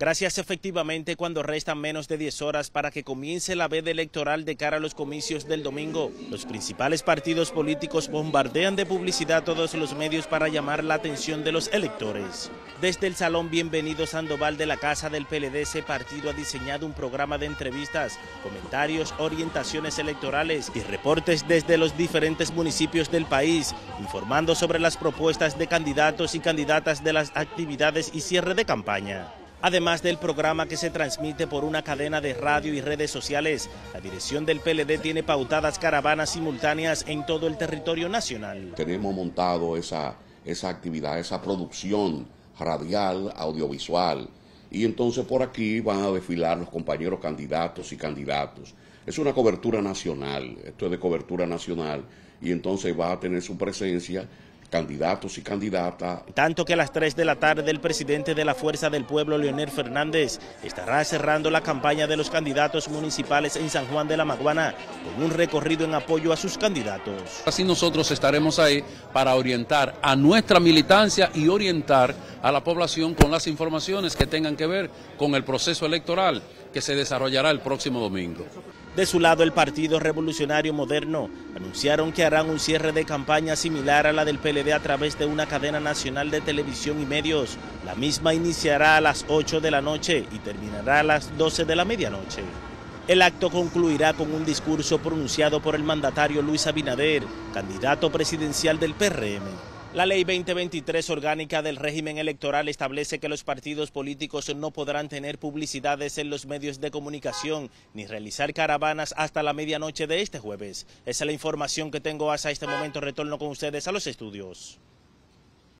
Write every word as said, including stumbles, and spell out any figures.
Gracias efectivamente cuando restan menos de diez horas para que comience la veda electoral de cara a los comicios del domingo. Los principales partidos políticos bombardean de publicidad todos los medios para llamar la atención de los electores. Desde el Salón Bienvenido Sandoval de la Casa del P L D, ese partido ha diseñado un programa de entrevistas, comentarios, orientaciones electorales y reportes desde los diferentes municipios del país, informando sobre las propuestas de candidatos y candidatas de las actividades y cierre de campaña. Además del programa que se transmite por una cadena de radio y redes sociales, la dirección del P L D tiene pautadas caravanas simultáneas en todo el territorio nacional. Tenemos montado esa, esa actividad, esa producción radial, audiovisual, y entonces por aquí van a desfilar los compañeros candidatos y candidatos. Es una cobertura nacional, esto es de cobertura nacional, y entonces va a tener su presencia candidatos y candidatas. Tanto que a las tres de la tarde el presidente de la Fuerza del Pueblo, Leonel Fernández, estará cerrando la campaña de los candidatos municipales en San Juan de la Maguana con un recorrido en apoyo a sus candidatos. Así nosotros estaremos ahí para orientar a nuestra militancia y orientar a la población con las informaciones que tengan que ver con el proceso electoral que se desarrollará el próximo domingo. De su lado, el Partido Revolucionario Moderno anunciaron que harán un cierre de campaña similar a la del P L D a través de una cadena nacional de televisión y medios. La misma iniciará a las ocho de la noche y terminará a las doce de la medianoche. El acto concluirá con un discurso pronunciado por el mandatario Luis Abinader, candidato presidencial del P R M. La Ley veinte veintitrés orgánica del régimen electoral establece que los partidos políticos no podrán tener publicidades en los medios de comunicación ni realizar caravanas hasta la medianoche de este jueves. Esa es la información que tengo hasta este momento. Retorno con ustedes a los estudios.